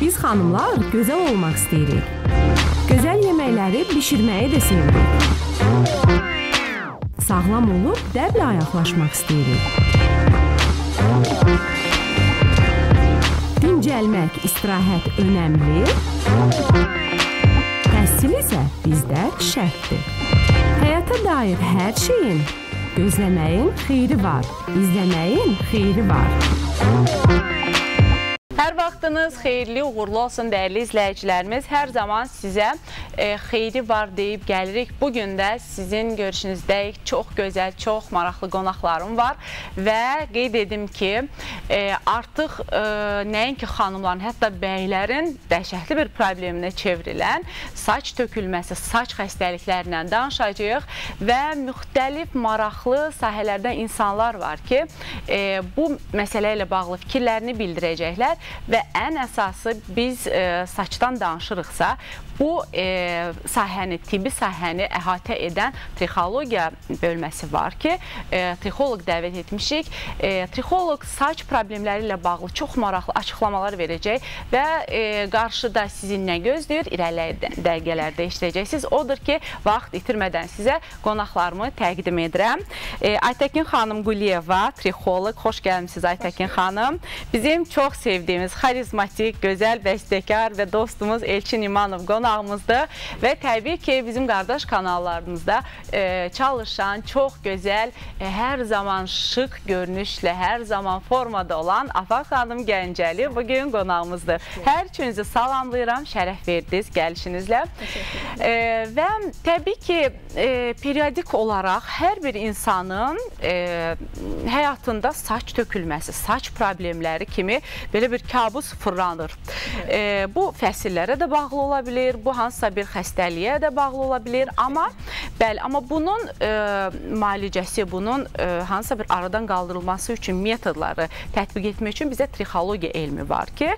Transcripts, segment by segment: Biz xanımlar gözəl olmaq istəyirik. Gözəl yeməkləri bişirməyi də sevirik. Sağlam olub dəblə ayaqlaşmaq istəyirik. Dincəlmək, istirahət önəmli. Təhsil isə bizdə şərtdir. Həyata dair hər şeyin, gözləməyin xeyri var, izləməyin xeyri var. Hər vaxtınız xeyirli, uğurlu olsun dəyərli izləyicilərimiz. Hər zaman sizə xeyri var deyib gəlirik. Bugün də sizin görüşünüzdəyik. Çox gözəl, çox maraqlı qonaqlarım var. Və qeyd edim ki, artıq nəinki xanımların, hətta bəylərin dəhşətli bir probleminə çevrilən saç tökülməsi, saç xəstəliklərilə danışacağıq. Və müxtəlif maraqlı sahələrdən insanlar var ki, bu məsələ ilə bağlı fikirlərini bildirəcəklər. Və ən əsası biz saçdan danışırıqsa, bu sahəni, tibbi sahəni əhatə edən trixologiya bölməsi var ki, trixoloq dəvət etmişik. Trixoloq saç problemləri ilə bağlı çox maraqlı açıqlamalar verəcək və qarşıda sizinlə gözləyir, irəli dəqiqələrdə işləyəcəksiniz. Odur ki, vaxt itirmədən sizə qonaqlarımı təqdim edirəm. Aytəkin xanım Quliyeva, trixoloq. Xoş gəlmişsiniz Aytəkin xanım. Bizim çox sevdiyimiz xarizmatik, gözəl bəstəkar və dostumuz Elçin İmanov qonağımızdır və təbii ki, bizim qardaş kanallarımızda çalışan, çox gözəl, hər zaman şıq görünüşlə, hər zaman formada olan Afaq xanım Gəncəli bugün qonağımızdır. Hər üçünüzü salamlayıram, şərəf verdiniz gəlişinizlə. Və təbii ki, periodik olaraq hər bir insanın həyatında saç tökülməsi, saç problemləri kimi belə bir kabus fırlanır. Bu fəsillərə də bağlı ola bilir, bu hansısa bir xəstəliyə də bağlı ola bilir. Amma bunun müalicəsi, bunun hansısa bir aradan qaldırılması üçün metodları tətbiq etmək üçün bizə trixologiya elmi var ki,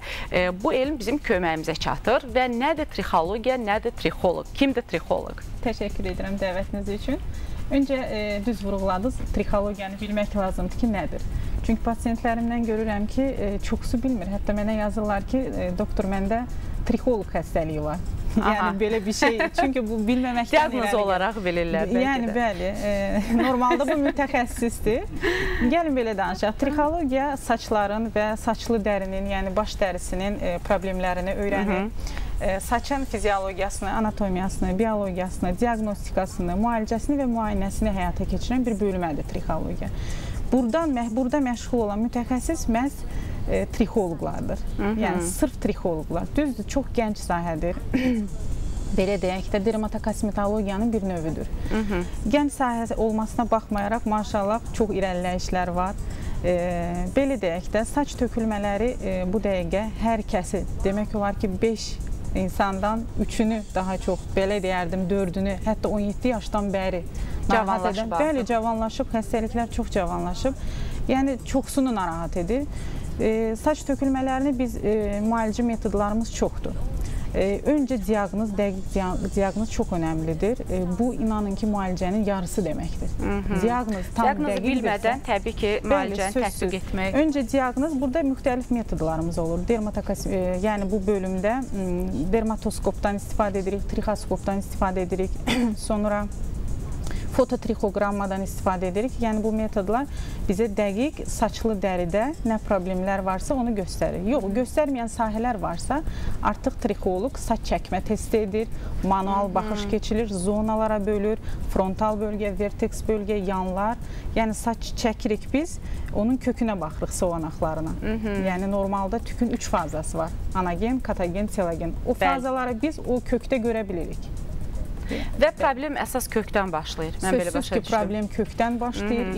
bu elm bizim köməyimizə çatır və nədir trixologiya, nədir trixoloq, kimdir trixoloq? Təşəkkür edirəm dəvətiniz üçün. Öncə düz vurğuladınız, trixologiyanı bilmək lazımdır ki, nədir? Çünki pasiyentlərimdən görürəm ki, çoxsu bilmir. Hətta mənə yazırlar ki, doktor, məndə trixoloq xəstəliyi var. Yəni, belə bir şey. Çünki bu bilməməkdən irəli. Diaqnoz olaraq bilirlər bəlkə də. Yəni, bəli. Normalda bu mütəxəssisdir. Gəlin belə danışaq. Trixologiya saçların və saçlı dərinin, yəni baş dərisinin problemlərini öyrənir. Saçın fiziologiyasını, anatomiyasını, biologiyasını, diaqnostikasını, müalicəsini və müayinəsini həyata keçirən bir bölmədir trixologiya. Burada məşğul olan mütəxəssis məhz trixoloqlardır. Yəni, sırf trixoloqlar. Düzdür, çox gənc sahədir. Belə deyək də, dermatokosmetologiyanın bir növüdür. Gənc sahə olmasına baxmayaraq, maşallah, çox irəliləyişlər var. Belə deyək də, saç tökülmələri bu dəqiqə hər kəsi, demək olar ki, 5 insandan 3-ünü daha çox, belə deyərdim, 4-ünü, hətta 17 yaşdan bəri cavanlaşıb. Bəli, cavanlaşıb, xəstəliklər çox cavanlaşıb. Yəni, çoxsunu narahat edir. Saç tökülmələrini biz, müalicə metodlarımız çoxdur. Öncə diaqnoz, dəqiq diaqnoz çox önəmlidir. Bu, inanın ki, müalicənin yarısı deməkdir. Diaqnoz tam dəqiq bilmədən təbii ki, müalicəni tətbiq etmək. Öncə diaqnoz, burada müxtəlif metodlarımız olur. Yəni, bu bölümdə dermatoskopdan istifadə edirik, trixoskopdan istifadə edirik, sonra fototrixogrammadan istifadə edirik. Yəni, bu metodlar bizə dəqiq saçlı dəridə nə problemlər varsa onu göstərir. Yox, göstərməyən sahələr varsa artıq trixoloq saç çəkmə testi edir, manual baxış keçilir, zonalara bölür, frontal bölgə, verteks bölgə, yanlar. Yəni, saç çəkirik biz, onun kökünə baxırıq soğanaqlarına. Yəni, normalda tükün 3 fazası var. Anagen, katagen, telogen. O fazaları biz o kökdə görə bilirik. Və problem əsas kökdən başlayır. Sözsüz ki, problem kökdən başlayır.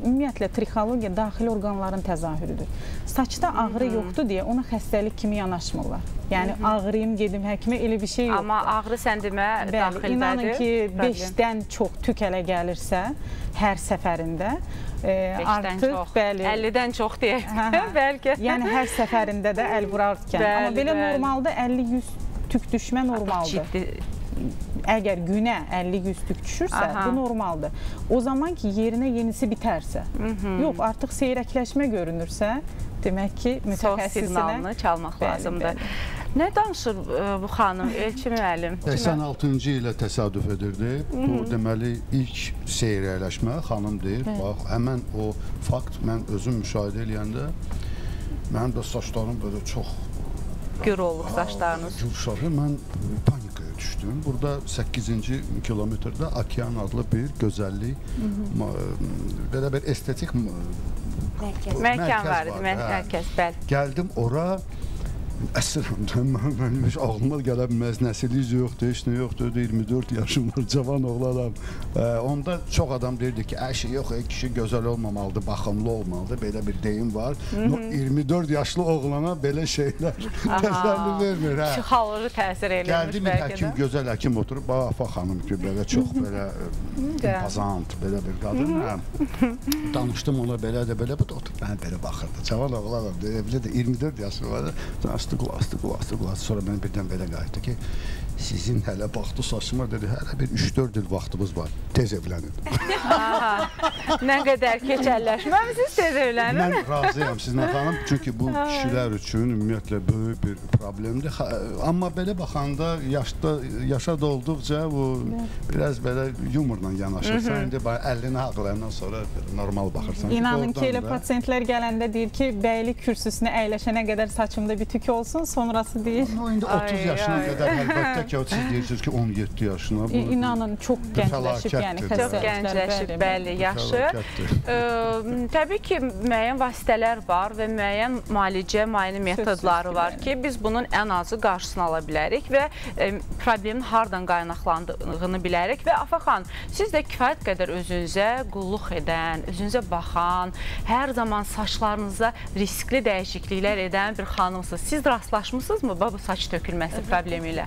Ümumiyyətlə, trixologiya daxili orqanların təzahürüdür. Saçda ağrı yoxdur deyə ona xəstəlik kimi yanaşmırlar. Yəni, ağrıyım, gedim həkimə, elə bir şey yoxdur. Amma ağrı səndimə daxildədir. İnanın ki, 5-dən çox tük ələ gəlirsə hər səfərində, 5-dən çox, 50-dən çox deyək, bəlkə. Yəni, hər səfərində də əl vurarkən. Amma belə normalda 50-100 tük düşmə normaldır. Əgər günə 50-100 tük düşürsə, bu normaldır. O zaman ki, yerinə yenisi bitərsə, yox, artıq seyrəkləşmə görünürsə, demək ki, mütəxəssisinə çalmaq lazımdır. Nə danışır bu xanım, Elçi müəllim? 86-cı ilə təsadüf edirdi. Bu deməli ilk seyrələşmə xanım deyir. Bax, həmən o fakt mən özüm müşahidə eləyəndə mənim də saçlarım belə çox... Gür olub saçlarınız. Gür şahı, mən panikaya düşdüm. Burada 8-ci kilometrdə Okean adlı bir gözəllik, belə bir estetik mərkəz var. Gəldim ora... Əsrəm, mənim heç ağlıma gələ bilməz, nəsillik yoxdur, heç nə yoxdur, 24 yaşım var, cavan oğlanam. Onda çox adam deyirdi ki, əşi yox, kişi gözəl olmamalıdır, baxımlı olmalıdır, belə bir deyim var. 24 yaşlı oğlana belə şeylər təsəlli vermir. Psixoloji təsir eləyirmiş bəlkə də. Gəldi bir həkim, gözəl həkim oturub, bax, xanım ki, belə çox belə impozant, belə bir qadın. Danışdım ona belə də belə, bu da oturub, mənə belə baxırdı, cavan oğlanam, evli də 24 yaşlı var. Astıqla, sonra mən birdən belə qayıtdı ki, sizin hələ baxdı saçıma, dedi, hələ bir 3-4 il vaxtımız var, tez evlənin. Nə qədər keçəlləşməmişsiniz, tez evlənin. Mən razıyam sizinlə xanım, çünki bu kişilər üçün ümumiyyətlə böyük bir problemdir. Amma belə baxanda, yaşa dolduqca biraz belə yumurla yanaşırsan, indi 50-ni haqlayandan sonra normal baxırsan. İnanın ki, elə pasientlər gələndə deyir ki, bəylik kürsüsünə əyləşənə qədər saçımda bir tük olsun, sonrası deyil. O, indi 30 yaşına qədər, əlbəttə ki, siz deyirsiniz ki, 17 yaşına. İnanın, çox gəncləşib, yəni xəstəliklər. Çox gəncləşib, bəli, yaşı. Təbii ki, müəyyən vasitələr var və müəyyən müalicə, müayinə metodları var ki, biz bunun ən azı qarşısını ala bilərik və problemin hardan qaynaqlandığını bilərik və Afa xan, siz də kifayət qədər özünüzə qulluq edən, özünüzə baxan, hər zaman saçlarınıza riskli dəyişikliklər edən bir xanımsınız. Siz rastlaşmışsınızmı bu saç tökülməsi problemi ilə?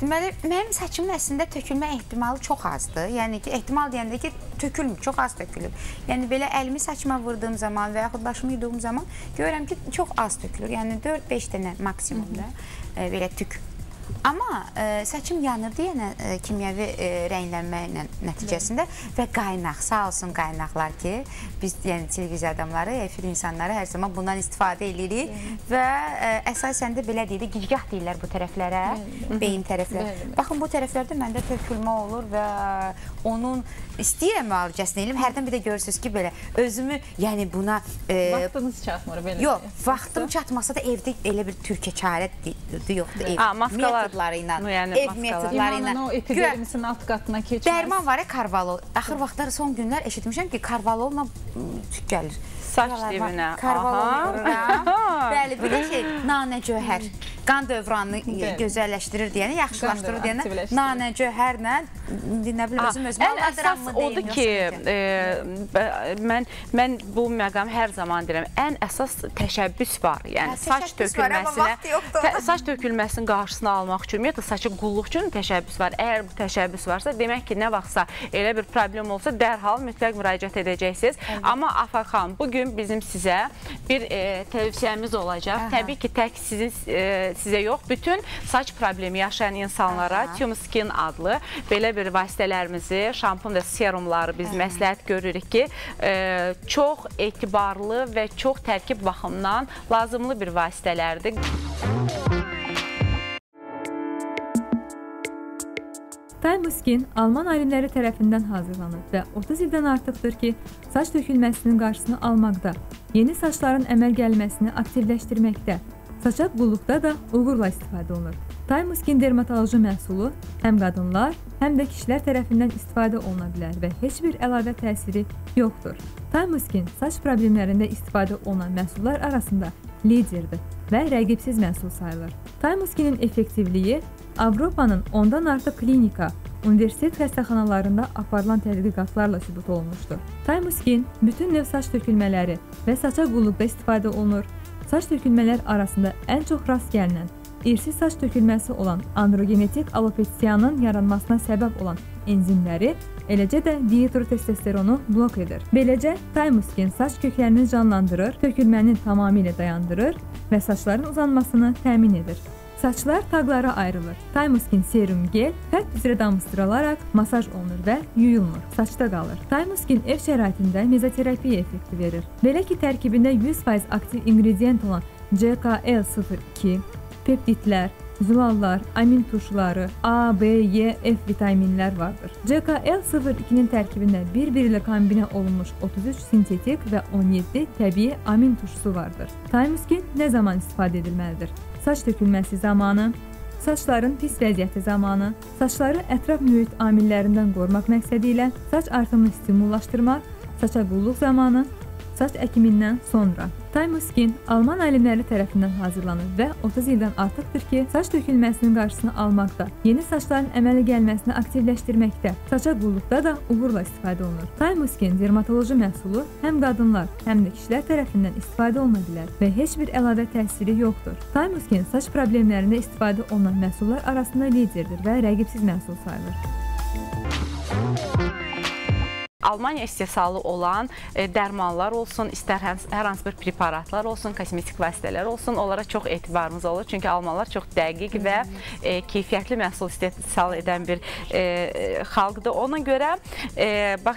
Deməli, mənim saçımın əslində tökülmə ehtimalı çox azdır. Yəni ki, ehtimal deyəndə ki, tökülmür, çox az tökülür. Yəni, belə əlimi saçıma vurdığım zaman və yaxud başımı yuduğum zaman görürəm ki, çox az tökülür. Yəni, 4-5 dənə maksimumda belə tük. Amma saçım yanır deyənə kimyəvi rənglənmə ilə nəticəsində və qaynaq, sağ olsun qaynaqlar ki, biz televiziya adamları, efir insanları hər zaman bundan istifadə edirik və əsasən də belə deyilir, gicgah deyirlər bu tərəflərə, beyin tərəflərə. Baxın, bu tərəflərdə məndə tökülmə olur və onun istəyirəm müalicəsini eləyim, hərdən bir də görürsünüz ki, belə özümü, yəni buna... Vaxtınız çatmır belə? Yox, vaxtım çatmasa da evdə elə bir türkə çarədir, yoxdur ev. Metodları ilə, ev metodları ilə. İmanın o epidemisin alt qatına keçməz. Dərman var ya, karvalol. Axır vaxtları, son günlər eşitmişəm ki, karvaloluna tük gəlir. Saç divinə. Karvaloluna. Bəli, bir də şey, nanə cöhər. Qan dövranını gözəlləşdirir deyəni, yaxşılaşdırır deyəni, nanə cöhərlə, nə bilir, özüm-özümə aldıram mı deyim, yoxsa deyəm. Mən bu məqam hər zaman deyirəm, ən əsas təşəbbüs var, yəni saç tökülməsinin qarşısını almaq üçün, ümumiyyətlə, saçı qulluq üçün təşəbbüs var. Əgər bu təşəbbüs varsa, demək ki, nə vaxtsa elə bir problem olsa, dərhal mütləq müraciət edəcəksiniz. Amma Afa xan, bugün bizim sizə bir tövsiyəmiz olacaq. Təbii ki, tək sizə yox, bütün saç problemi yaşayan insanlara Tüm Skin adlı belə bir vasitələrimizi, şampun və serumları biz məsləhət görürük ki, çox etibarlı və çox tərkib baxımdan lazımlı bir vasitələrdir. Tüm Skin Alman alimləri tərəfindən hazırlanır və 30 ildən artıqdır ki, saç tökülməsinin qarşısını almaqda, yeni saçların əməl gəlməsini aktivləşdirməkdə, saça qulluqda da uğurla istifadə olunur. Tüm Skin dermatoloji məhsulu həm qadınlar, həm də kişilər tərəfindən istifadə oluna bilər və heç bir əlavə təsiri yoxdur. Tüm Skin saç problemlərində istifadə olunan məhsullar arasında liderdir və rəqibsiz məhsul sayılır. Tüm Skin'in effektivliyi Avropanın ondan artıq klinika, universitet xəstəxanalarında aparılan tədqiqatlarla sübut olunmuşdur. Tüm Skin bütün növ saç tökülmələri və saça qulluqda istifadə olunur. Saç tökülmələr arasında ən çox rast gəlinən, irsi saç tökülməsi olan androgenetik alopesiyanın yaranmasına səbəb olan enzimləri, eləcə də dihidrotestosteronu blok edir. Beləcə, Tüm Skin saç köklərini canlandırır, tökülməni tamamilə dayandırır və saçların uzanmasını təmin edir. Saçlar taglara ayrılır. Time Skin Serum Gel fərq üzrə damızdırılarak masaj olunur ve yuyulmur. Saçta kalır. Time Skin ev şəraitində mezoterapiya effekti verir. Belə ki, tərkibində 100% aktiv ingredient olan CKL02, peptidlər, zulallar, amin turşuları, A, B, Y, F vitaminler vardır. CKL02'nin tərkibində bir-biriyle kombine olunmuş 33 sintetik ve 17 təbii amin turşusu vardır. Time Skin ne zaman istifadə edilməlidir? Saç dökülməsi zamanı, saçların pis vəziyyəti zamanı, saçları ətraf mühit amillərindən qorumaq məqsədi ilə saç artımını stimullaşdırmaq, saça qulluq zamanı, saç əkimindən sonra. Time Skin Alman alimləri tərəfindən hazırlanır və 30 ildən artıqdır ki, saç dökülməsinin qarşısını almaqda, yeni saçların əmələ gəlməsini aktivləşdirməkdə, saça qulluqda da uğurla istifadə olunur. Time Skin dermatoloji məhsulu həm qadınlar, həm də kişilər tərəfindən istifadə oluna bilər və heç bir əlavə təsiri yoxdur. Time Skin saç problemlərində istifadə olunan məhsullar arasında liderdir və rəqibsiz məhsul sayılır. Almanya istehsalı olan dərmanlar olsun, istər hər hansı bir preparatlar olsun, kosmetik vasitələr olsun, onlara çox etibarımız olur. Çünki Almanlar çox dəqiq və keyfiyyətli məhsul istehsal edən bir xalqdır. Ona görə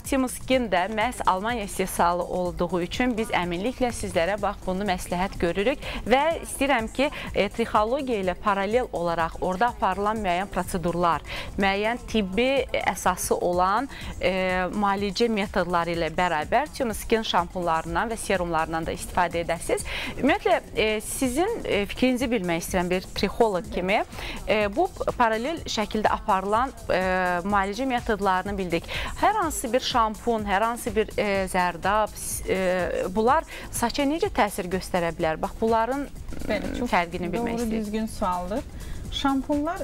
Time Skin də məhz Almanya istehsalı olduğu üçün biz əminliklə sizlərə bax bunu məsləhət görürük və istəyirəm ki, trixologiya ilə paralel olaraq orada aparılan müəyyən prosedurlar, müəyyən tibbi əsası olan müalicə metodları ilə bərabər Time Skin şampunlarından və serumlarından da istifadə edəsiniz. Ümumiyyətlə, sizin fikrinizi bilmək istəyən bir trixoloq kimi bu paralel şəkildə aparılan müalicə metodlarını bildik. Hər hansı bir şampun, hər hansı bir zərdab, bunlar saça necə təsir göstərə bilər? Bax, bunların fərqini bilmək istəyir. Doğru düzgün sualdır. Şampunlar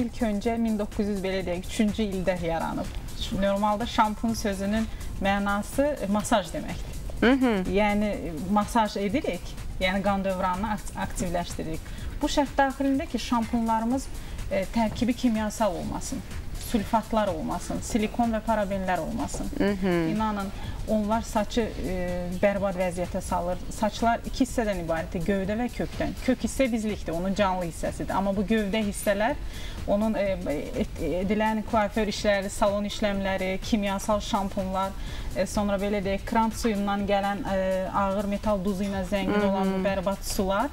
ilk öncə 1903-cü ildə yaranıb. Normalda şampun sözünün mənası masaj deməkdir. Yəni, masaj edirik, yəni qan dövranını aktivləşdiririk. Bu şərt daxilində ki, şampunlarımız tərkibi kimyasal olmasın, sülfatlar olmasın, silikon və parabenlər olmasın. İnanın, onlar saçı bərbad vəziyyətə salır. Saçlar iki hissədən ibarətdir, gövdə və kökdən. Kök hissə bizlikdir, onun canlı hissəsidir. Amma bu gövdə hissələr, onun edilən kuaför işləri, salon işləmləri, kimyasal şampunlar, sonra belə deyək, krant suyundan gələn ağır metal duzu ilə zəngin olan bərbad sular,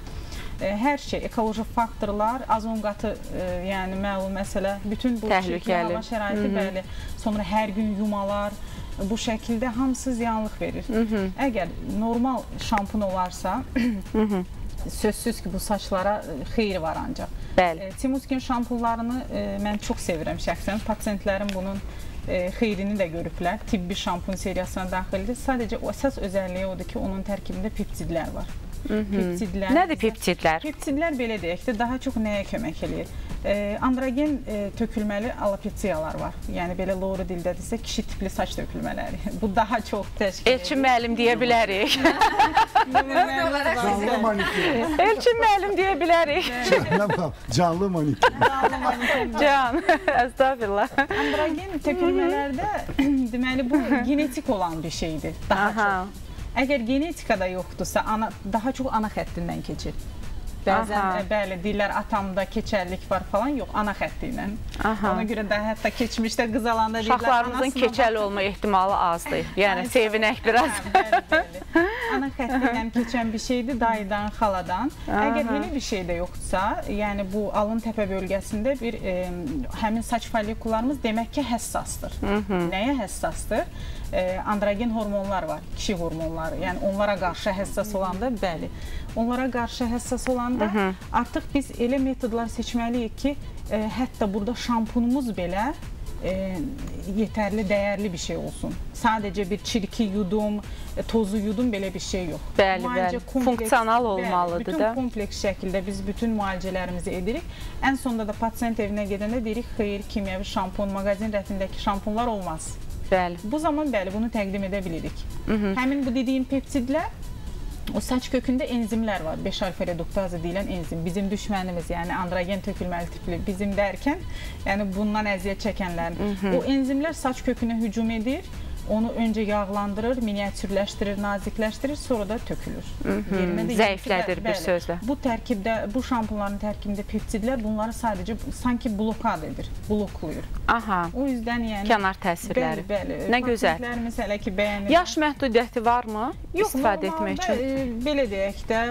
hər şey, ekoloji faktorlar, azon qatı, yəni məlum məsələ, bütün bu şəraiti, bəli, sonra hər gün yumalar, bu şəkildə hamısı ziyanlıq verir. Əgər normal şampun olarsa, sözsüz ki, bu saçlara xeyri var ancaq. Time Skin şampunlarını mən çox sevirəm şəxsən. Pasientlərim bunun xeyrini də görüblər. Tibbi şampun seriyasına daxildir. Sadəcə əsas özəlliyi odur ki, onun tərkibində peptidlər var. Nədir peptidlər? Peptidlər belə deyək də, daha çox nəyə kömək eləyir? Androgen tökülməli alopeciyalar var. Yəni, belə loru dildədirsə, kişi tipli saç tökülmələri. Bu daha çox təşkil edir. Elçin müəllim deyə bilərik. Canlı manikin. Elçin müəllim deyə bilərik. Canlı manikin. Canlı manikin. Can, əstəğfirullah. Androgen tökülmələrdə, deməli, bu genetik olan bir şeydir. Daha çox. Əgər genetikada yoxdursa, daha çox ana xəttindən keçir. Bəzən, bəli, deyirlər, atamda keçərlik var falan, yox, ana xətti ilə. Ona görə də hətta keçmişdə qız alanda deyirlər, şaxlarımızın keçəli olma ehtimalı azdır. Yəni, sevinək biraz. Ana xətti ilə keçən bir şeydir, dayıdan, xaladan. Əgər belə bir şey də yoxdursa, yəni bu alın təpə bölgəsində bir həmin saç follikullarımız demək ki, həssasdır. Nəyə həssasdır? Androgen hormonlar var, kişi hormonları. Yəni, onlara qarşı həssas olanda, bəli. Onlara qarşı həssas olanda artıq biz elə metodlar seçməliyik ki, hətta burada şampunumuz belə yetərli, dəyərli bir şey olsun. Sadəcə bir çirki yudum, tozu yudum belə bir şey yox. Bəli, bəli, funksional olmalıdır da. Bütün kompleks şəkildə biz bütün müalicələrimizi edirik. Ən sonda da pasiyent evinə gedəndə deyirik, xeyr, kimyəvi şampun, mağazin rətindəki şampunlar olmaz. Bu zaman, bəli, bunu təqdim edə bilirik. Həmin bu dediyim peptidlər, o saç kökündə enzimlər var. 5-alfa reduktaza deyilən enzim. Bizim düşmənimiz, yəni androgen tökülməli tipli bizim dərkən, yəni bundan əziyyət çəkənlərin. O enzimlər saç kökünə hücum edir. Onu önce yağlandırır, miniatürləşdirir, nazikləşdirir, sonra da tökülür. Zəiflədir bir sözlə. Bu tərkibdə, bu şampunların tərkibində peptidlər bunları sadəcə sanki blokad edir, bloklayır. Aha, kənar təsirləri. Nə gözəl. Yaş məhdudiyyəti varmı istifadə etmək üçün? Belə deyək də,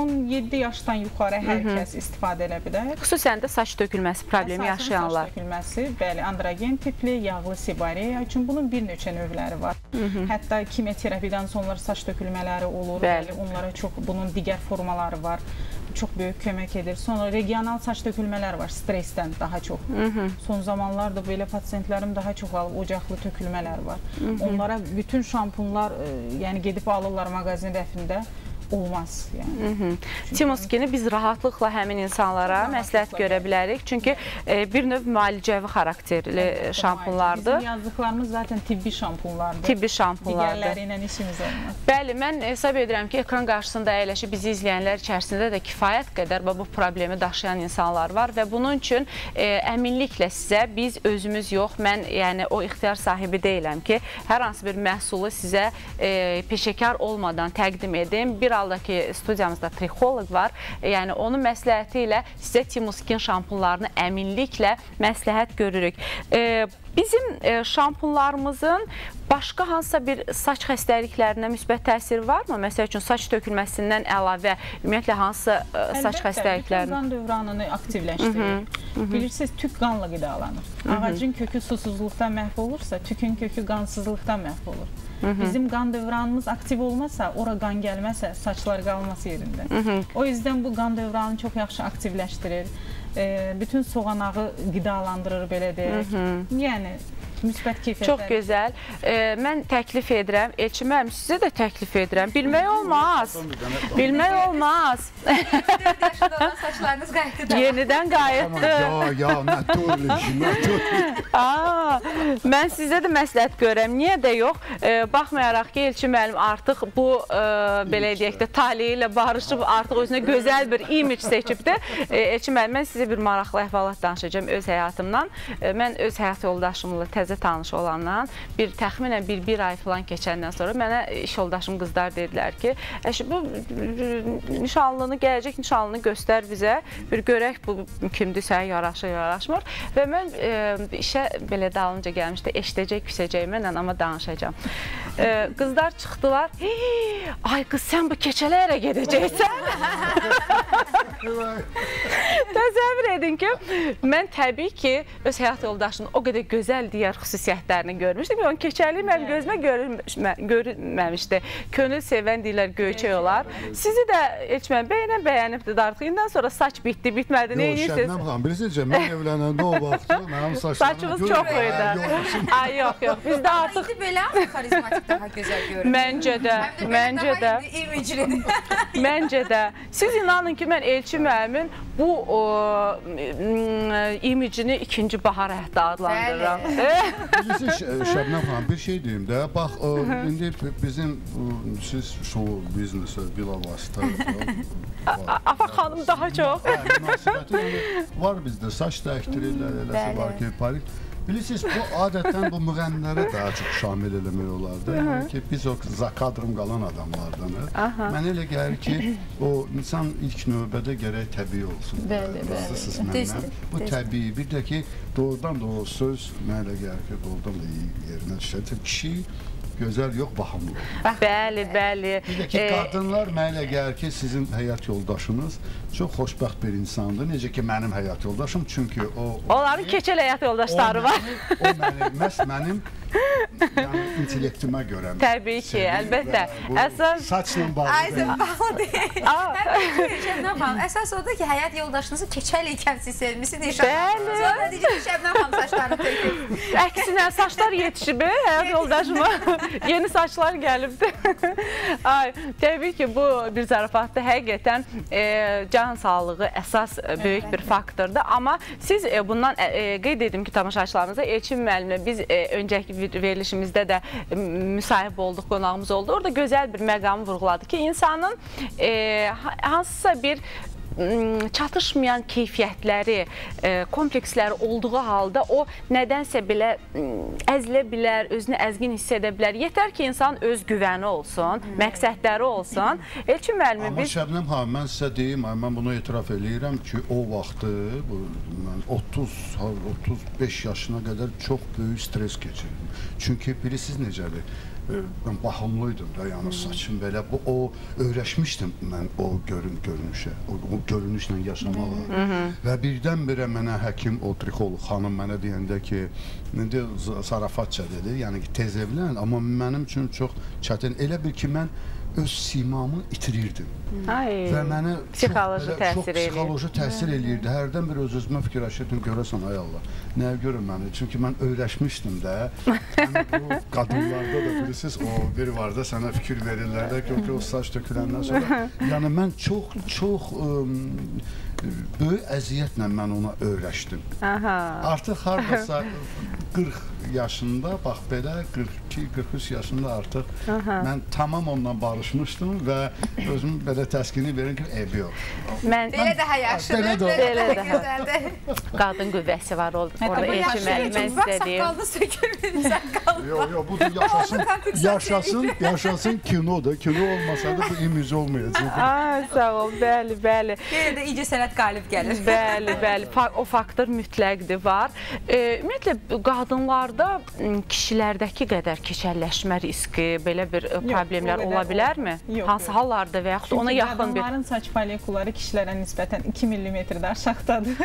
17 yaşdan yuxarı hər kəs istifadə elə bilər. Xüsusən də saç tökülməsi problemi yaşayanlar. Saç tökülməsi, bəli, androgen tipli, yağlı sebareya üçün bunun bir nöçə növləri var. Hətta kimyoterapiyadan sonra saç tökülmələri olur, onlara çox bunun digər formaları var, çox böyük kömək edir. Sonra regional saç tökülmələr var, stresdən daha çox. Son zamanlarda belə pasiyentlərim daha çox alıb, ocaqlı tökülmələr var. Onlara bütün şampunlar gedib alırlar mağazin rəfində. Olmaz. Timoskini biz rahatlıqla həmin insanlara məsləhət görə bilərik. Çünki bir növ müalicəvi xarakterli şampunlardır. Bizim yazdıqlarımız zaten tibbi şampunlardır. Tibbi şampunlardır. Digərləri ilə işimiz olmaz. Bəli, mən hesab edirəm ki, ekran qarşısında əyləşib bizi izləyənlər içərisində də kifayət qədər bu problemi daşıyan insanlar var və bunun üçün əminliklə sizə biz özümüz yox, mən o ixtiyar sahibi deyiləm ki, hər hansı bir məhsulu sizə peşəkar olmadan təqdim edim. Bir haldakı studiyamızda trixoloq var. Onun məsləhəti ilə sizə Timoskin şampunlarını əminliklə məsləhət görürük. Bizim şampunlarımızın başqa hansısa bir saç xəstəliklərinə müsbət təsiri varmı? Məsəl üçün, saç tökülməsindən əlavə, ümumiyyətlə, hansısa saç xəstəliklərini? Əlbəttə, qan dövranını aktivləşdirir. Bilirsiniz, tük qanla qidalanır. Ağacın kökü susuzluqdan məhv olursa, tükün kökü qansızlıqdan məhv olur. Bizim qan dövranımız aktiv olmasa, ora qan gəlməsə, saçlar qalması yerində. O yüzdən bu qan dövranı çox yaxşı aktivləşdirir. Bütün soğanağı qidalandırır, belə deyək. Yəni, müsbət keyfiyyətlər. Çox gözəl. Mən təklif edirəm. Elçin müəllim, sizə də təklif edirəm. Bilmək olmaz. Bilmək olmaz. 4 yaşında olan saçlarınız qayıtdı. Yenidən qayıtdı. Ya, nə törlük. Mən sizə də məsləhət görəm. Niyə də yox? Baxmayaraq ki, Elçin müəllim artıq bu, belə deyək də, taliyi ilə barışıb artıq özünə gözəl bir imic seçibdi. Elçin müəllim, mən sizə bir maraqlı əhvalat danışacağım öz həyatımdan. Mən öz həyat yoldaşımla təzə tanış olandan, təxminən bir ay falan keçəndən sonra mənə iş yoldaşım qızlar dedilər ki, bu nişanlını, gələcək nişanlını göstər bizə, bir görək bu kimdir, sənə yaraşır, yaraşmır və mən işə belə dalınca gəlmişdi, eşitəcək, küsəcək mənlə, amma danışacağım. Qızlar çıxdılar, ay qız, sən bu keçələ ərə gedəcəksən? Təsəvvür edin ki, mən təbii ki, öz həyat yoldaşının o qədər gözəl digər xüsusiyyətlərini görmüşdüm. Onun keçəliyi mənim gözümə görünməmişdi. Könül sevən deyirlər, göyçək olar. Sizi də Elçin bəy bəyənibdir artıq. İndən sonra saç bitdi, bitmədi. Nə edirsiniz? Yox, Şəbnəm xanım, bilirsiniz ki, mən evlənəndə o vaxtı mənim saçlarımı görməyəm. Ay, yox, yox. Biz də artıq... İndi belə xarizmatik daha gözəl görürüm. Məncə də, məncə də. Məncə də. Siz inanın ki, mən Elçin müəllimin bu imicini ikinci bahar hətta adlandırıram. Bilirsiniz Şəbnəm xanım, bir şey deyim də, bax, indi bizim, siz şov biznesi, bilavasitə... Afaq xanım daha çox. Var bizdə, saç dəyişdirirlər, eləsi var ki, parik. Bilirsiniz, bu adətən bu müğənnilərə daha çox şamil eləmək olardı. Yəni ki, biz o zakadrım qalan adamlardanıq. Mənə elə gəlir ki, o insan ilk növbədə gərək təbii olsun. Bəli, bəli. Bu təbii. Bir də ki, doğrudan da o söz, mənə elə gəlir ki, doğrudan da iyi yerinə düşəcək. Kişi gözəl yox, baxımlı olur. Bəli, bəli. Bir də ki, qadınlar mənə gəlir ki, sizin həyat yoldaşınız çox xoşbəxt bir insandır. Necə ki, mənim həyat yoldaşım, çünki o... Onların keçəl həyat yoldaşları var. O mənim, məhz mənim intellektimə görəm. Təbii ki, əlbəttə. Saçla bağlı deyil. Əsas odur ki, həyat yoldaşınızı keçəl ikən siz sevmişsiniz. Bəli. Sonra deyir ki, Şəbnəm xanım saçlarını tökür. Əksinə, saçlar yetişib, həyat yoldaşıma yeni saçlar gəlibdir. Təbii ki, bu bir zarafatdır. Həqiqətən can sağlığı əsas böyük bir faktordur. Amma siz bundan qeyd edim ki, tamaşaçılarımıza Elçin müəllimlə biz öncəki verilişimizdə də müsahib olduq, qonağımız oldu. Orada gözəl bir məqamı vurğuladı ki, insanın hansısa bir çatışmayan keyfiyyətləri, kompleksləri olduğu halda o nədənsə belə əzilə bilər, özünü əzgin hiss edə bilər. Yetər ki, insan öz güvəni olsun, məqsədləri olsun. Elçin müəllim, biz... Amma Şəbnəm xanım, mən sizə deyim, mən bunu etiraf eləyirəm ki, o vaxtı 30-35 yaşına qədər çox böyük stres keçirdim. Çünki bilirsiniz necədir? Mən baxımlıydım da, yəni saçım belə, o öyrəşmişdim mən o görünüşə, o görünüşlə yaşamağa. Və birdən-birə mənə həkim Otrixolog xanım mənə deyəndə ki, zarafatça dedi, yəni ki, tez evlən, amma mənim üçün çox çətin. Elə bil ki, mən öz simamı itirirdim və mənə çox psixoloji təsir eləyirdi. Hərdən bir öz-özümə fikirləşirdim, görəsən, ay Allah, nəyə görə məni? Çünki mən öyrəşmişdim də, bu qadınlarda da bilirsiniz, o biri var da sənə fikir verirlər də ki, o saç töküləndən sonra. Yəni, mən çox böyük əziyyətlə mən ona öyrəşdim. Artıq haradasa 40 yaşında, bax belə, 42-43 yaşında artıq mən tamam ondan bağlı çalışmışdım və özüm belə təskini verin ki, ev yox. Belə daha yaxşıdır, belə daha gözəldir. Qadın qüvvəsi var orada, elçiməlmə istədiyim. Bax, saqqalını sökülmür, saqqalını. Yox, yox, bu yaşasın kinodur. Kino olmasa da bu imiz olmayacaq. Sağ ol, bəli, bəli. Belə də incə sənət qalib gəlir. Bəli, bəli, o faktor mütləqdir var. Ümumiyyətlə, qadınlarda kişilərdəki qədər keçəlləşmə riski, belə bir problemlər ola bilər. Hansı hallarda və yaxud ona yaxın bir... Qadınların saç molekulları kişilərə nisbətən 2 mm-də aşağıdadır.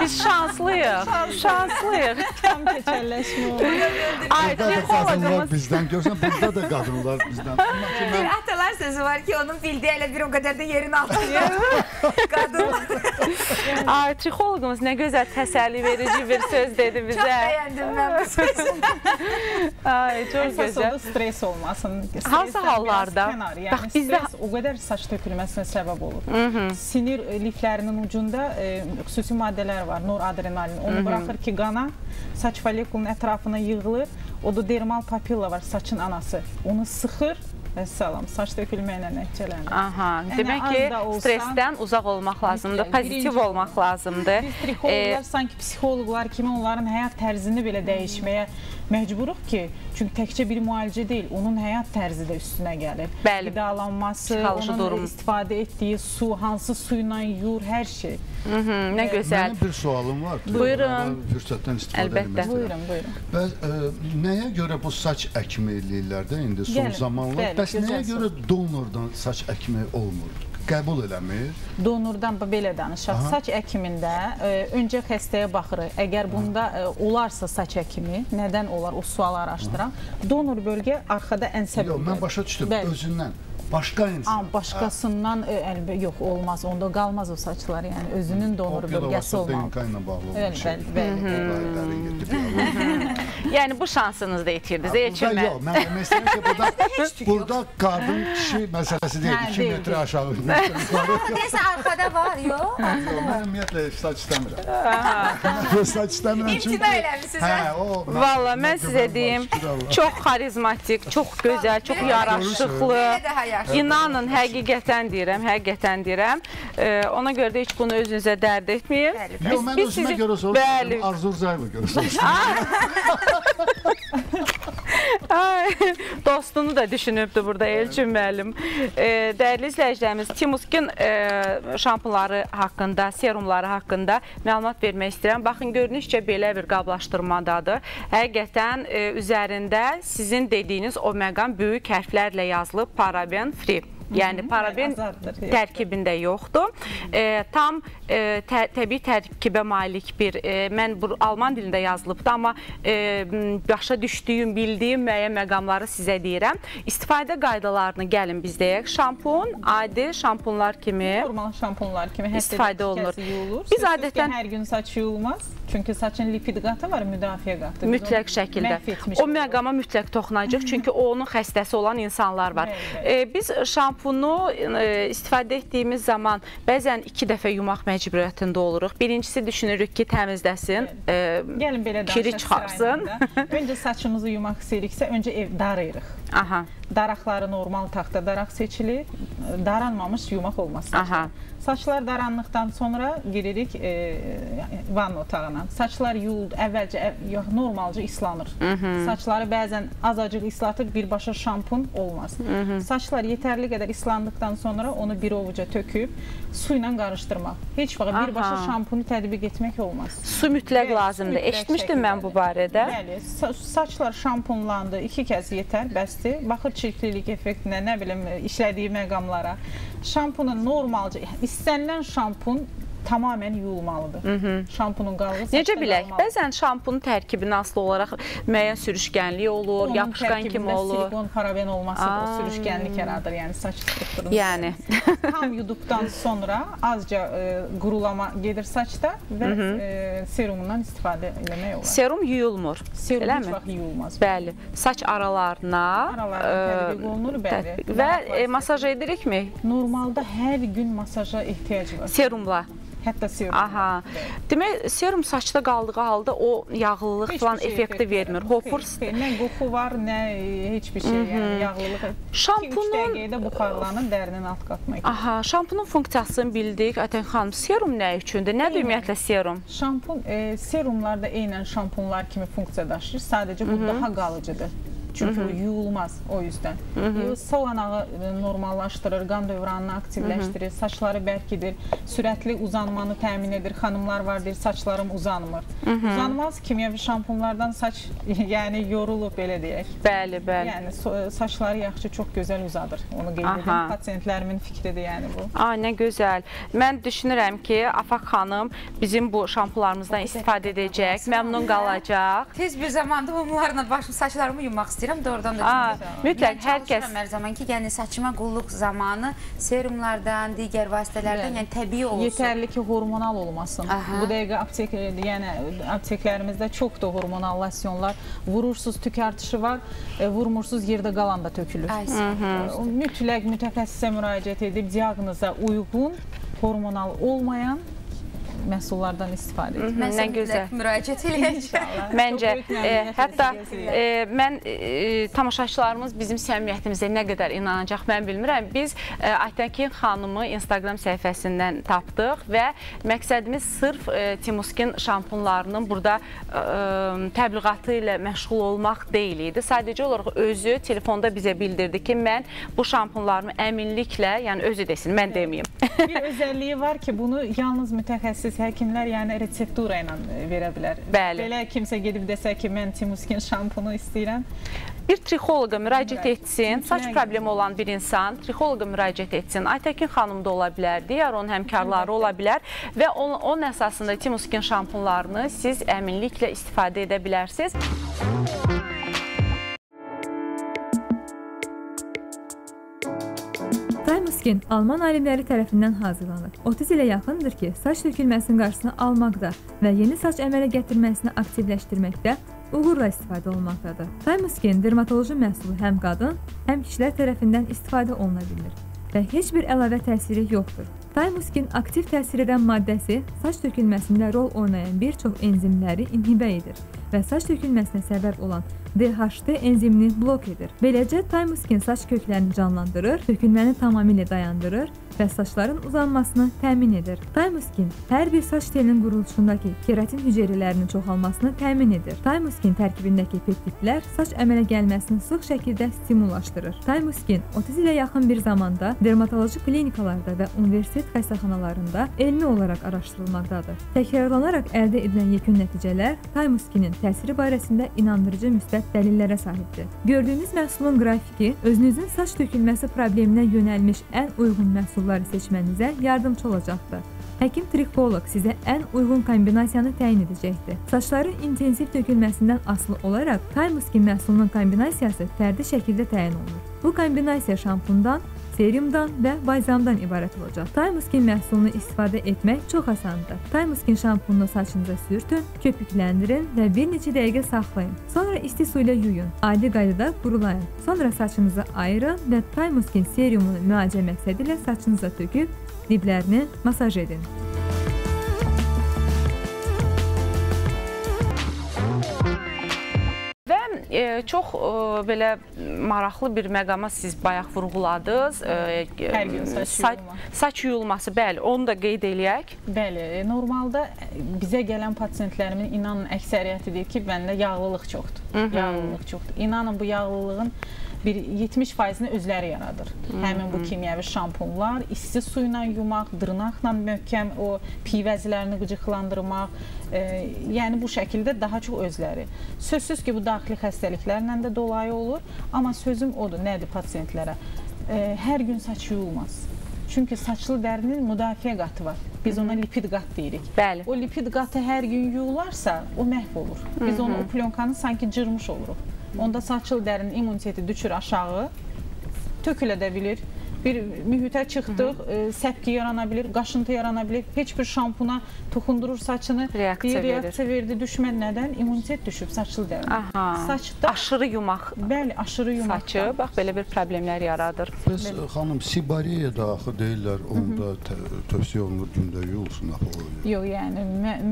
Biz şanslıyıq. Şanslıyıq. Tam keçəlləşmə olur. Burada da qadınlar bizdən görsən, burada da qadınlar bizdən. Bir atalar sözü var ki, onun bildiyi elə bir o qədər də yerin altında. Qadınlar. Psixologumuz nə gözəl təsəlli verici bir söz dedi bizə. Çox bəyəndim mən bu sözü. Çox gözəl. Stres olmasın. Hansı hal? Yəni stres o qədər saç tökülməsinə səbəb olur. Sinir liflərinin ucunda xüsusi maddələr var, noradrenalin. Onu bıraxır ki, qana, saç folikulunun ətrafına yığılır. O da dermal papilla var, saçın anası. Onu sıxır. Əssalam, saç dökülməklə nəticələnir. Demək ki, stresdən uzaq olmaq lazımdır, pozitiv olmaq lazımdır. Biz psixologlar sanki psixologlar kimi onların həyat tərzini belə dəyişməyə məcburuq ki, çünki təkcə bir müalicə deyil, onun həyat tərzi də üstünə gəlir. Qidalanması, onun istifadə etdiyi su, hansı suyla yuyur, hər şey. Nə gözəl. Mənim bir sualım var. Buyurun. Fürsətdən istifadə edilmək istəyirəm. Buyurun. Nəyə görə bu saç əkmə eləyirlər də indi son zamanlar? Bəs nəyə görə donordan saç əkmək olmur? Qəbul eləmir? Donordan belə danışaq. Saç əkimində öncə xəstəyə baxırıq. Əgər bunda olarsa saç əkimi, nədən olar? O sualı araşdıran. Donor bölgə arxada ənsə bölgədir. Yox, mən başa düşdüm. Özündən. Başqa insan. Başqasından yox, olmaz. Onda qalmaz o saçlar. Yəni, özünün donoru bölgəsi olmalı. Kopya da olası DNK ilə bağlı olmuş. Yəni, bu şansınızı da itirdiniz. Yox, mən demək istəyirəm ki, burada qadın kişi məsələsi deyil. 2 metri aşağı. Deyəsə, arxada var, yox. Mən ümumiyyətlə, saç istəmirəm. Saç istəmirəm çünki... İmtina eləmişsiniz. Valla, mən sizə deyim, çox xarizmatik, çox gözəl, çox yaraşıqlı. İnanın, həqiqətən deyirəm, həqiqətən deyirəm. Ona görə də heç bunu özünüzə dərd etməyin. Yox, mən özümə görə soruşum, Arzu Rzayev görə soruşum. Dostunu da düşünübdür burada Elçin müəllim. Dəyərli izləyicilərimiz, Timuskin şampunları haqqında, serumları haqqında məlumat vermək istəyirəm. Baxın, görünüşcə belə bir qablaşdırmadadır. Həqiqətən üzərində sizin dediyiniz o məqam böyük hərflərlə yazılıb, paraben-free. Yəni, paraben tərkibində yoxdur. Tam təbii tərkibə malik bir, mən alman dilində yazılıbdır, amma başa düşdüyüm, bildiyim müəyyən məqamları sizə deyirəm. İstifadə qaydalarını gəlin biz deyək. Şampun, adi şampunlar kimi istifadə olunur. Biz adətən hər gün saç yuyulmaz, çünki saçın lipid qatı var, müdafiə qatı. Mütləq şəkildə. O məqama mütləq toxunacaq, çünki onun xəstəsi olan insanlar var. Biz şampunlar bunu istifadə etdiyimiz zaman bəzən 2 dəfə yumaq məcburiyyətində oluruq. Birincisi düşünürük ki, təmizləsin, kiri çıxarsın. Öncə saçımızı yumaq istəyiriksə, öncə darayırıq. Daraqları normal taxta daraq seçilir. daranmamış yumak olması. Aha. Saçlar darandıqdan sonra giririk vanna otağına. Saçlar yuyuldu, əvvəlcə normalca islanır. Saçları bəzən azacıq islatır, birbaşa şampun olmaz. Saçlar yetərli qədər islandıqdan sonra onu bir ovuca töküb suyla qarışdırmaq. Heç vaxt birbaşa şampunu tətbiq etmək olmaz. Su mütləq lazımdır. Eşitmişdim mən bu barədə. Bəli, saçlar şampunlandı, 2 kəz yetər, bəsdir. Baxır çirklilik effektinə, nə bilim, işlədiyi məqamlara. Şampunu normalca, istənilən şampun tamamen yuyulmalıdır. Şampunun qalığı... Necə bilək? Bəzən şampunun tərkibini asılı olaraq müəyyən sürüşkənliyi olur, yapışqan kimi olur. Silikon, paraben olması da o sürüşkənlik yaradır. Yəni saç strukturunun. Yəni. Tam yuduqdan sonra azca qurulama gedir saçda və serumundan istifadə eləmək olar. Serum yuyulmur. Serum heç vaxt yuyulmaz. Bəli. Saç aralarına tətbiq olunur, bəli. Və masaj edirikmi? Normalda hər gün masaja ehtiyac var. Serumla. Hətta serum. Aha. Demək, serum saçda qaldığı halda o yağlılıq falan effekti vermir. Hopur. Nə qoxu var, nə heç bir şey. Yəni yağlılıq. Şampunun... 2-3 dəqiqədə buxarlanır, dərinin alt qatına gedir. Aha. Şampunun funksiyasını bildik. Aytən xanım, serum nə üçündür? Nədir ümumiyyətlə serum? Şampun, serumlar da eynən şampunlar kimi funksiya daşıyır. Sadəcə bu daha qalıcıdır. Çünki o yuyulmaz o yüzdən. Solanağı normallaşdırır, qan dövranını aktivləşdirir, saçları bərkidir, sürətli uzanmanı təmin edir. Xanımlar var deyir, saçlarım uzanmır. Uzanmaz, kimyəvi şampunlardan saç yorulub, belə deyək. Bəli, bəli. Yəni saçları yaxşı, çox gözəl uzadır. Onu qeyd edən pasientlərimin fikridir yəni bu. Nə gözəl. Mən düşünürəm ki, Afaq xanım bizim bu şampunlarımızdan istifadə edəcək, məmnun qalacaq. Tez bir zamanda bunlarla başım saçlarımı yumaq istəyirəm. Doğrudan da mütləq hər kəs hər zaman ki, yəni saçıma qulluq zamanı serumlardan, digər vasitələrdən yəni təbii olsun. Yetərli ki, hormonal olmasın. Bu dəqiqə apteklərimizdə çox da hormonal lasyonlar, vurursuz tük artışı var, vurmursuz yerdə qalan da tökülür. Mütləq mütəxəssisə müraciət edib diaqnoza uyğun, hormonal olmayan məhsullardan istifadə edin. Mən gözəl müraciət eləyəcək. Məncə, hətta mən tamaşaçılarımız bizim səmiyyətimizə nə qədər inanacaq, mən bilmirəm. Biz Aytəkin xanımı Instagram səhifəsindən tapdıq və məqsədimiz sırf Timuskin şampunlarının burada təbliğatı ilə məşğul olmaq deyil idi. Sadəcə olaraq özü telefonda bizə bildirdi ki, mən bu şampunlarımı əminliklə, yəni özü desin, mən deməyim. Bir özəlliyi var ki, bunu yalnız mütəxəssis həkimlər, yəni reseptura ilə verə bilər. Belə kimsə gedib desə ki, mən Timuskin şampunu istəyirəm. Bir trixoloqa müraciət etsin, saç problemi olan bir insan trixoloqa müraciət etsin. Aytəkin xanım da ola bilər, digər onun həmkarları ola bilər və onun əsasında Timuskin şampunlarını siz əminliklə istifadə edə bilərsiniz. Timuskin Alman alimləri tərəfindən hazırlanır. 30 ilə yaxındır ki, saç tökülməsinin qarşısını almaqda və yeni saç əmələ gətirməsini aktivləşdirməkdə uğurla istifadə olunmaqdadır. Timuskin dermatoloji məhsulu həm qadın, həm kişilər tərəfindən istifadə oluna bilir və heç bir əlavə təsiri yoxdur. Timuskin aktiv təsir edən maddəsi saç tökülməsində rol oynayan bir çox enzimləri inhibə edir və saç tökülməsinə səbəb olan DHT enzimini blok edir. Beləcə, Timuskin saç köklərini canlandırır, tökülməni tamamilə dayandırır və saçların uzanmasını təmin edir. Timuskin hər bir saç telinin quruluşundakı keratin hüceyrələrinin çoxalmasını təmin edir. Timuskin tərkibindəki peptidlər saç əmələ gəlməsini sıx şəkildə stimullaşdırır. Timuskin 30 ilə yaxın bir zamanda dermatoloji klinikalarda və universitet xəstəxanalarında elmi olaraq araşdırılmaqdadır. Təkrarlanaraq əldə edilən yekun nəticələr Timuskinin təsiri barəsində inandırıcı müsbət dəlillərə sahibdir. Gördüyünüz məhsulun qrafiki özünüzün saç tökülməsi probleminə yönəlmiş ən uyğun məhsulları seçmənizə yardımcı olacaqdır. Həkim trixoloq sizə ən uyğun kombinasiyanı təyin edəcəkdir. Saçların intensiv tökülməsindən asılı olaraq Timuskin məhsulunun kombinasiyası fərdi şəkildə təyin olunur. Bu kombinasiya şampundan, serumdan və balzamdan ibarət olacaq. Timuskin məhsulunu istifadə etmək çox asandır. Timuskin şampununu saçınıza sürtün, köpükləndirin və bir neçə dəqiqə saxlayın. Sonra isti su ilə yuyun, adi qaydada qurulayın. Sonra saçınızı ayırın və Timuskin serumunu müalicə məqsədi ilə saçınıza töküb diblərini masaj edin. çox belə maraqlı bir məqama siz bayaq vurğuladınız. Hər gün saç yuyulması, bəli, onu da qeyd eləyək. Bəli, normalda bizə gələn pasiyentlərimin inanın əksəriyyəti deyir ki, məndə yağlılıq çoxdur. Yağlılıq çoxdur. İnanın bu yağlılığın 70%-ni özləri yaradır. Həmin bu kimyəvi şampunlar, isti suyla yumaq, dırnaqla möhkəm o pivəzilərini qıcıqlandırmaq, yəni bu şəkildə daha çox özləri. Sözsüz ki, bu daxili xəstəliklərlə də dolayı olur, amma sözüm odur, nədir pasiyentlərə? Hər gün saç yuyulmaz. Çünki saçlı dərinin müdafiə qatı var. Biz ona lipid qat deyirik. Bəli. O lipid qatı hər gün yuyularsa, o məhv olur. Biz onu, o plonkanı sanki cırmış oluruq. Onda saçlı dərinin immuniteti düşür aşağı, tökülə də bilir. Bir mühitə çıxdıq, səpki yarana bilir, qaşıntı yarana bilir. Heç bir şampuna toxundurur saçını, bir reaksiya verdi, düşmən nədən? İmmunitet düşüb saçlı dərinə. Aşırı yumaq. Bəli, aşırı yumaq. Saçı, bax, belə bir problemlər yaradır. Bəs, xanım, sibariyaya daxı deyirlər, onda tövsiyə olunur, gündə yolsun, axı? Yox, yəni,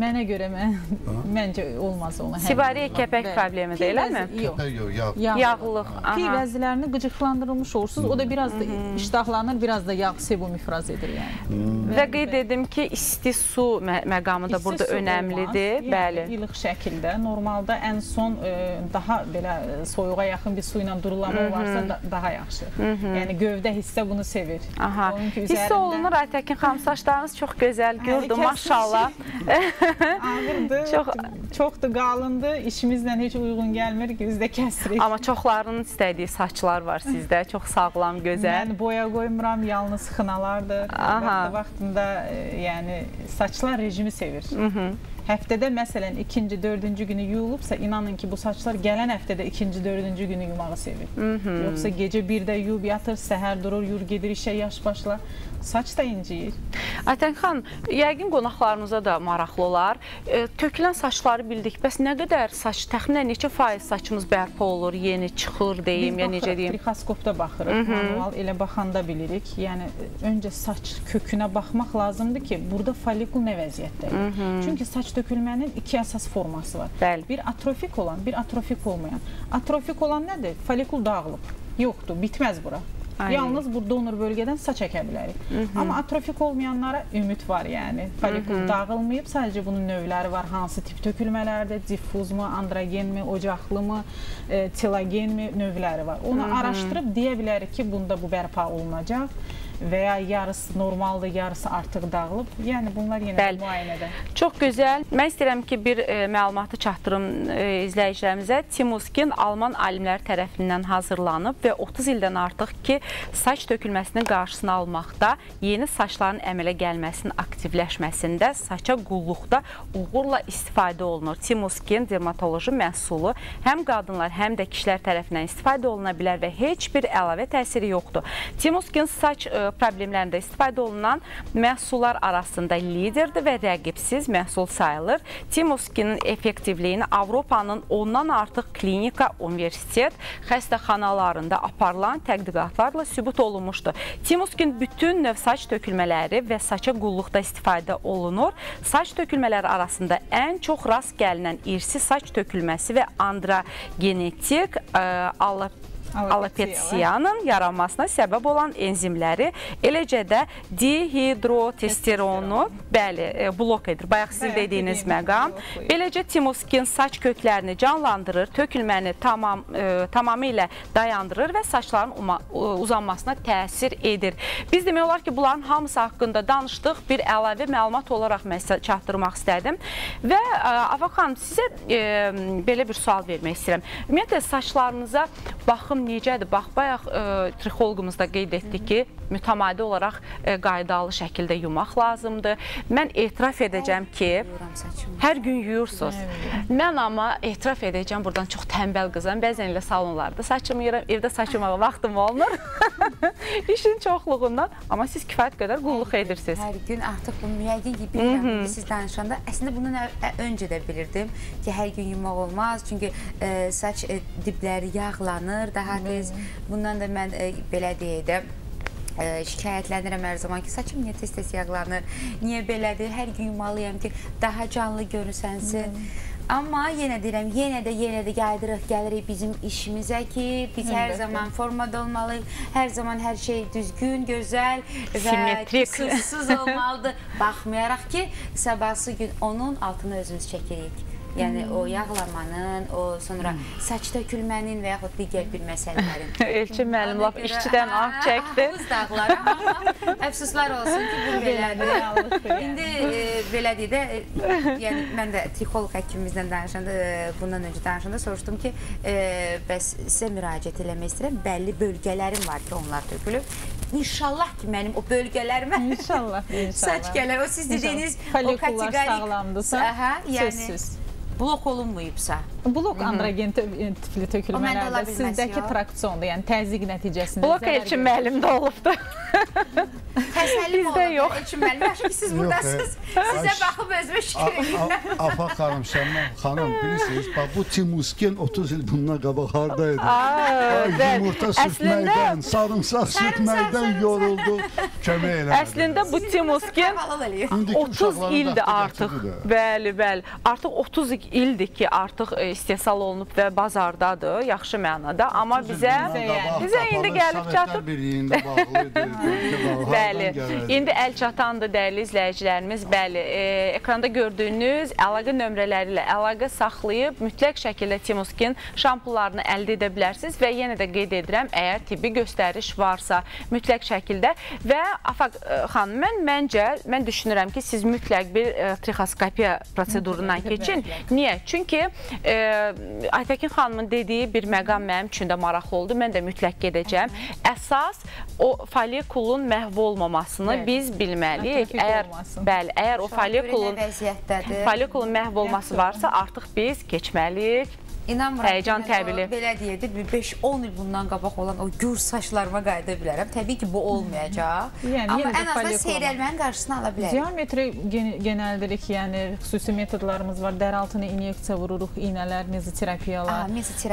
mənə görə məncə olmaz ona. Sibariya kəpək problemi deyilərmi? Yox, yağlılıq. Pivəzilərini qıcıqlandırılmış olursunuz, o da biraz da iştahlı. Biraz da yağ sebum ifraz edir yəni. Və qeyd edim ki, isti su məqamı da burada önəmlidir. İlıq şəkildə, normalda ən son daha belə soyuğa yaxın bir suyla durulama varsa daha yaxşı. Yəni gövdə hissə bunu sevir. Hissə olunur, Aytəkin xanım, saçlarınız çox gözəl gördüm, maşallah. Ağırdır, çox da qalındır, işimizlə heç uyğun gəlmir ki, biz də kəsirik. Amma çoxlarının istədiyi saçlar var sizdə, çox sağlam, gözəl. Mən boya qoymuram, yalnız xınalardır. Vaxtında saçlar rejimi sevir. Həftədə məsələn 2-ci, 4-cü günü yuyulubsa, inanın ki, bu saçlar gələn həftədə 2-ci, 4-cü günü yumağı sevir. Yoxsa gecə 1-də yuyub yatır, səhər durur, yur gedir işə, yaş başla. Saç da inciyir. Aytəkin xanım, yəqin qonaqlarınıza da maraqlı olar. Tökülən saçları bildik, bəs nə qədər saç, təxminən neçə faiz saçımız bərpa olur, yeni çıxır deyim, ya necə deyim? Biz baxırıq, trixoskopda baxırıq, manual elə baxanda bilirik. Yəni, öncə saç kökünə baxmaq lazımdır ki, burada folikul nə vəziyyətdədir? Çünki saç tökülmənin iki əsas forması var. Bir atrofik olan, bir atrofik olmayan. Atrofik olan nədir? Folikul dağılıb, yoxdur, bitməz bura. Yalnız bu donor bölgədən saç əkə bilərik. Amma atrofik olmayanlara ümid var yəni. Folikul dağılmayıb, sadəcə bunun növləri var. Hansı tip tökülmələrdir, diffuzmu, androgenmi, ocaqlımı, telogenmi növləri var. Onu araşdırıb deyə bilərik ki, bunda bu bərpa olunacaq və ya yarısı normaldır, yarısı artıq dağılıb. Yəni, bunlar yenə müayinədə. Çox gözəl. Mən istəyirəm ki, bir məlumatı çatdırım izləyicilərimizə. Timuskin Alman alimləri tərəfindən hazırlanıb və 30 ildən artıq ki, saç tökülməsinin qarşısını almaqda, yeni saçların əmələ gəlməsinin aktivləşməsində, saça qulluqda uğurla istifadə olunur. Timuskin dermatoloji məhsulu həm qadınlar, həm də kişilər tərəfindən istifadə oluna bilər və heç bir əlavə təsiri yoxdur. Timuskin saç problemlərində istifadə olunan məhsullar arasında liderdir və rəqibsiz məhsul sayılır. Timuskinin effektivliyini Avropanın ondan artıq klinika, universitet, xəstəxanalarında aparılan tədqiqatlarla sübut olunmuşdur. Timuskin bütün növ saç tökülmələri və saça qulluqda istifadə olunur. Saç tökülmələri arasında ən çox rast gəlinən irsi saç tökülməsi və androgenetik alopeciya, alopeciyanın yaranmasına səbəb olan enzimləri, eləcə də dihidrotesteronu blok edir. Bayaq sizin dediyiniz məqam. Beləcə, Timuskin saç köklərini canlandırır, tökülməni tamamilə dayandırır və saçların uzanmasına təsir edir. Biz demək olar ki, bunların hamısı haqqında danışdıq. Bir əlavə məlumat olaraq mən sizə çatdırmaq istədim. Və Afa xanım, sizə belə bir sual vermək istəyirəm. Ümumiyyətlə, saçlarınıza baxım necədir? Bax, bayaq trixologumuz da qeyd etdi ki, mütəmadi olaraq qaydalı şəkildə yumaq lazımdır. Mən etiraf edəcəm ki, hər gün yuyursunuz. Mən amma etiraf edəcəm, buradan çox tənbəl qızam. Bəzən ilə salonlarda saçımı yuyuram, evdə saçıma vaxtım olmur. İşin çoxluğundan. Amma siz kifayət qədər qulluq edirsiniz. Hər gün artıq bunu yəqin ki, bilirəm siz danışanda. Əslində, bundan öncə də bilirdim ki, hər gün yumaq olmaz. Çünki saç dibləri yağlanır daha tez. Bundan da mən belə deyədim. Şikayətlənirəm hər zaman ki, saçım niyə tez-tez yağlanır, niyə belədir, hər gün yumalıyam ki, daha canlı görünsənsin. Amma yenə deyirəm, yenə də gəlirik bizim işimizə ki, biz hər zaman formada olmalıyıq, hər zaman hər şey düzgün, gözəl və qüsursuz olmalıdır. Baxmayaraq ki, sabahsı gün onun altını özümüz çəkirik. Yəni o yağlamanın, o sonra saç tökülmənin və yaxud digər bir məsələlərin. Elçin müəllim lap işçidən ağ çəkdi. Ağız dağları, əfsuslar olsun ki, bu belədir. İndi belədir də, yəni mən də psixoloq həkimimizlə danışanda, bundan öncə danışanda soruşdum ki, bəs sizə müraciət eləmək istəyirəm, bəlli bölgələrim var ki, onlar tökülüb. İnşallah ki, mənim o bölgələrimə saç gələr. O siz dediyiniz o kateqorik, yəni blok olunmayıbsa. Blok androgen tipli tökülmələrdə sizdəki traksiyonda, yəni təzyiq nəticəsində. Blok Elçin müəllimdə olubdur. Təsəllim olub Elçin müəllim. Yaxşı ki, siz buradasınız. Sizə baxıb özümə şükür edin. Afaq xanım, Şəmman xanım, bilirsiniz, bu Timuskin 30 il bundan qabaq haradaydı. Yumurta sürtməkdən, sarımsaq sürtməkdən yoruldu. Kömək eləmədi. Əslində bu Timuskin 30 ildir artıq. Bəli, bəli. Artıq 30 ildir ki, artıq istehsal olunub və bazardadır, yaxşı mənada. Amma bizə indi gəlib çatıb. Bəli, indi əl çatandır dəyərli izləyicilərimiz. Bəli, ekranda gördüyünüz əlaqə nömrələri ilə əlaqə saxlayıb mütləq şəkildə Timuskin şampullarını əldə edə bilərsiniz və yenə də qeyd edirəm, əgər tibbi göstəriş varsa mütləq şəkildə. Və Afaq xanım, mən düşünürəm ki, siz mütləq bir trixoskopiya prosedurundan keçin. Niyə? Çünki Aytəkin xanımın dediyi bir məqam mənim üçün də maraqlı oldu. Mən də mütləq gedəcəm. Əsas o folikulun məhv olmamasını biz bilməliyik. Əgər o folikulun məhv olması varsa, artıq biz keçməliyik. Həyəcan təbili. Belə deyirdi, 5-10 il bundan qabaq olan o gür saçlarıma qayda bilərəm. Təbii ki, bu olmayacaq. Amma ən azından seyrəlmənin qarşısını ala bilərik. Diametri genəldirik, yəni xüsusi metodlarımız var. Dər altına inyeksiya vururuq, iynələr, mezoterapiyalar.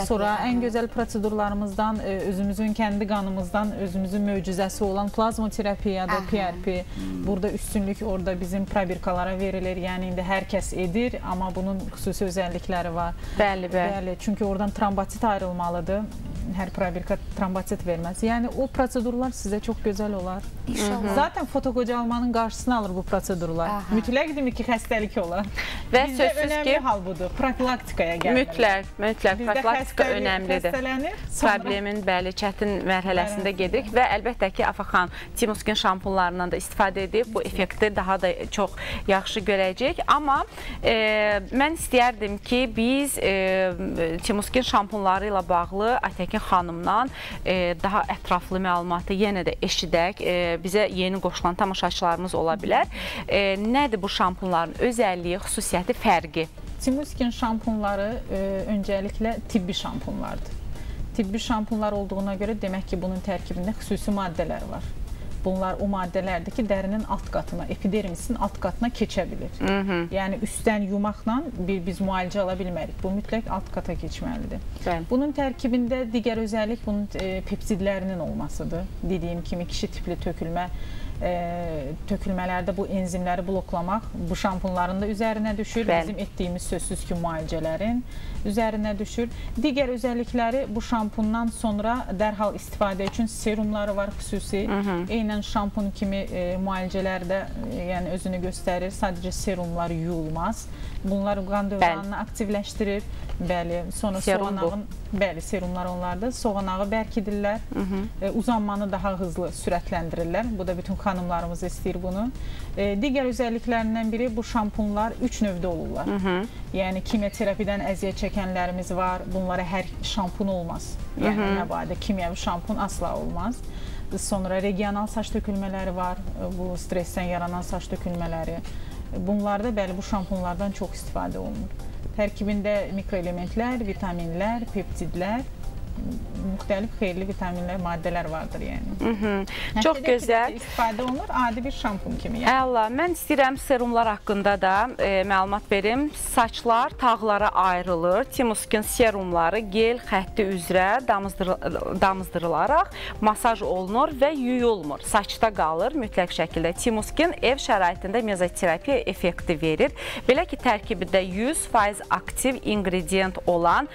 Sonra ən gözəl prosedurlarımızdan, özümüzün kəndi qanımızdan, özümüzün möcüzəsi olan plazmoterapiyadır, PRP. Burada üstünlük orada bizim probirkalara verilir. Yəni, indi hər kəs edir, amma bunun xüsusi özəllikləri var. Bəli, bəli. Çünki oradan trombosit ayrılmalıdır. Hər probirka trombosit verməz. Yəni, o prosedurlar sizə çox gözəl olar. Zaten fotokocalmanın qarşısını alır bu prosedurlar. Mütləq demir ki, xəstəlik olar. Bizdə önəmli hal budur. Profilaktikaya gəlir. Mütləq. Profilaktika önəmlidir. Problemin çətin mərhələsində gedirik və əlbəttə ki, Afaq xanım, Timuskin şampunlarından da istifadə edib bu effekti daha da çox yaxşı görəcək. Amma mən istəyərdim ki, biz Timuskin şampunları ilə bağlı Aytəkin xanımdan daha ətraflı məlumatı yenə də eşidək. Bizə yeni qoşulan tamaşaçılarımız ola bilər. Nədir bu şampunların özəlliyi, xüsusiyyəti, fərqi? Timuskin şampunları öncəliklə tibbi şampunlardır. Tibbi şampunlar olduğuna görə demək ki, bunun tərkibində xüsusi maddələr var. Bunlar o maddələrdir ki, dərinin alt qatına, epidermisin alt qatına keçə bilir. Yəni, üstdən yumaqla biz müalicə ala bilmərik. Bu, mütləq alt qata keçməlidir. Bunun tərkibində digər özəllik bunun pepsidlərinin olmasıdır. Dediyim kimi, kişi tipli tökülmələrdə bu enzimləri bloklamaq bu şampunların da üzərinə düşür. Bizim etdiyimiz sözsüz ki, müalicələrin üzərinə düşür. Digər özəllikləri bu şampundan sonra dərhal istifadə üçün serumları var xüsusi. Eynən şampun kimi müalicələrdə özünü göstərir. Sadəcə serumlar yuyulmaz. Bunlar qan dövranını aktivləşdirir. Bəli, serumlar onlardır. Soğanağı bərkidirlər. Uzanmanı daha hızlı sürətləndirirlər. Bu da bütün xanımlarımız istəyir bunu. Digər özəlliklərindən biri bu şampunlar 3 növdə olurlar. Yəni, kimyoterapiyadan əziyyət çəkənlərimiz var. Bunlara hər şampun olmaz. Yəni, məbadə kimyəvi şampun asla olmaz. Sonra regional saç tökülmələri var. Bu, stresdən yaranan saç tökülmələri. Bunlarda, bəli, bu şampunlardan çox istifadə olunur. Tərkibində mikroelementlər, vitaminlər, peptidlər müxtəlif xeyirli vitaminlər, maddələr vardır yəni. Çox gözəl. İstifadə olunur adi bir şampun kimi. Əla, mən istəyirəm serumlar haqqında da məlumat verim. Saçlar tağlara ayrılır. Timuskin serumları gel xətti üzrə damızdırılaraq masaj olunur və yuyulmur. Saçda qalır mütləq şəkildə. Timuskin ev şəraitində mezoterapiya effekti verir. Belə ki, tərkibində 100% aktiv ingredient olan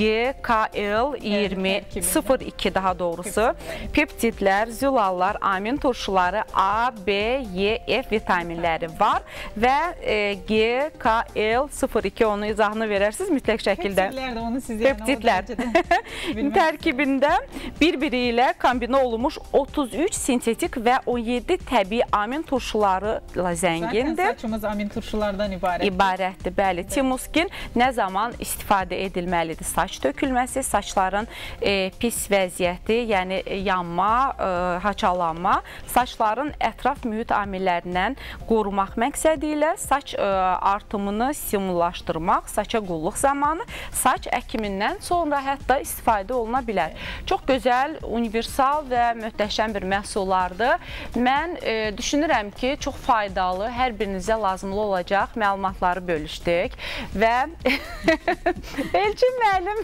GKL 20-02 daha doğrusu peptidlər, zülallar, amin turşuları A, B, Y, F vitaminləri var və GKL02 onu izahını verərsiniz mütləq şəkildə. Peptidlər də onu siz yəni tərkibində bir-biri ilə kombinə olunmuş 33 sintetik və 17 təbii amin turşuları zəngindir. Zaten saçımız amin turşulardan ibarətdir. Bəli, timuskin nə zaman istifadə edilməlidir? Saç tökülməsi, saçların pis vəziyyəti, yəni yanma, haçalanma, saçların ətraf mühit amillərindən qorumaq məqsədi ilə saç artımını stimullaşdırmaq, saça qulluq zamanı, saç əkimindən sonra hətta istifadə oluna bilər. Çox gözəl, universal və möhtəşəm bir məhsullardır. Mən düşünürəm ki, çox faydalı, hər birinizə lazımlı olacaq məlumatları bölüşdük və Elçin müəllim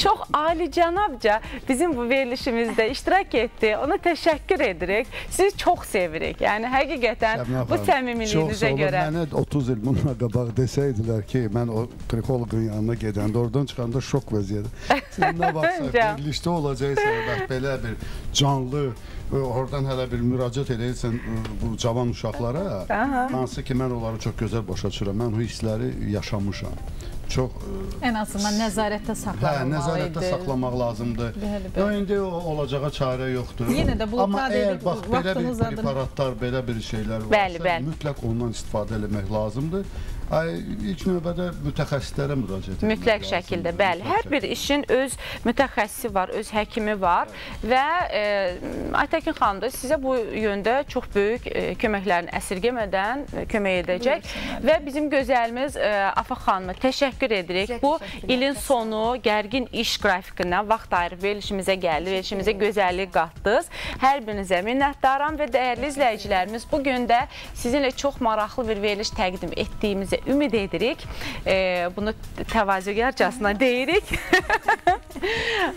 çox alicənabca bizim bu verilişimizdə iştirak etdi. Ona təşəkkür edirik. Sizi çox sevirik. Yəni, həqiqətən bu səmimiliyinizə görə. Mənə 30 il bununla qabaq desəydilər ki, mən o trikoloqun yanına gedəndə, oradan çıxanda şok vəziyyədə. Siz nə baxsa, verilişdə olacaqsa, belə bir canlı, oradan hələ bir müraciət edəyirsən bu cavan uşaqlara, hansı ki, mən onları çox gözəl başa düşürəm. Mən hissləri yaşamışam. Ən azından nəzarətdə saxlamaq lazımdır. İndi olacağa çarə yoxdur. Amma əgər belə bir preparatlar, belə bir şeylər varsa, mütləq ondan istifadə eləmək lazımdır. İlk növbədə mütəxəssislərə müraciət edilir. Mütləq şəkildə, bəli. Hər bir işin öz mütəxəssisi var, öz həkimi var və Aytəkin xanım da sizə bu yöndə çox böyük köməklərini əsirgəmədən kömək edəcək və bizim gözəlimiz Afaq xanıma təşəkkür edirik. Bu ilin sonu gərgin iş qrafikindən vaxt ayırıb verilişimizə gəldi, verilişimizə gözəllik qatdınız. Hər birinizə minnətdaram və dəyərli izləyicilərimiz bugün də sizinlə çox maraqlı bir veriliş təqdim etdiyimizə ümid edirik. Bunu təvazökarcasına deyirik.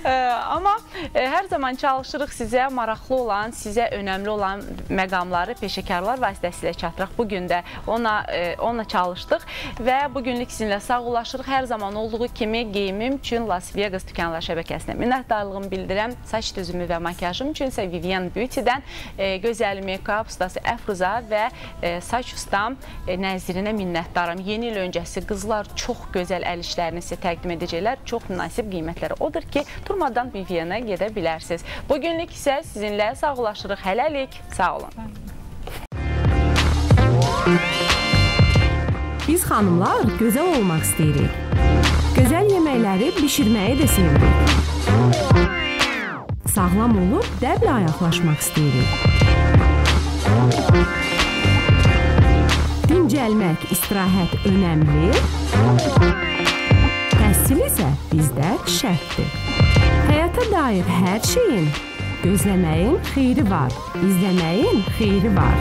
Amma hər zaman çalışırıq sizə maraqlı olan, sizə önəmli olan məqamları peşəkarlar vasitəsilə çatırıq. Bugün də ona çalışdıq və bugünlük sizinlə sağollaşırıq. Hər zaman olduğu kimi geyimim üçün Las Vegas dükanlar şəbəkəsinə minnətdarlığımı bildirəm. Saç düzümü və makyajım üçün isə Vivienne Beauty-dən gözəl make-up ustası Əfruza və saç ustam Nəzirinə minnətdarlığımı. Yeni il öncəsi qızlar çox gözəl əl işlərini sizə təqdim edəcəklər. Çox münasib qiymətləri odur ki, durmadan Vivienne-ə gedə bilərsiniz. Bugünlük isə sizinlə sağollaşırıq. Hələlik, sağ olun. Biz xanımlar gözəl olmaq istəyirik. Gözəl yeməkləri bişirməyi də sevirik. Sağlam olub dəblə ayaqlaşmaq istəyirik. Dincəlmək, istirahət önəmli, təhsil isə bizdə şərtdir. Həyata dair hər şeyin, gözləməyin xeyri var, izləməyin xeyri var.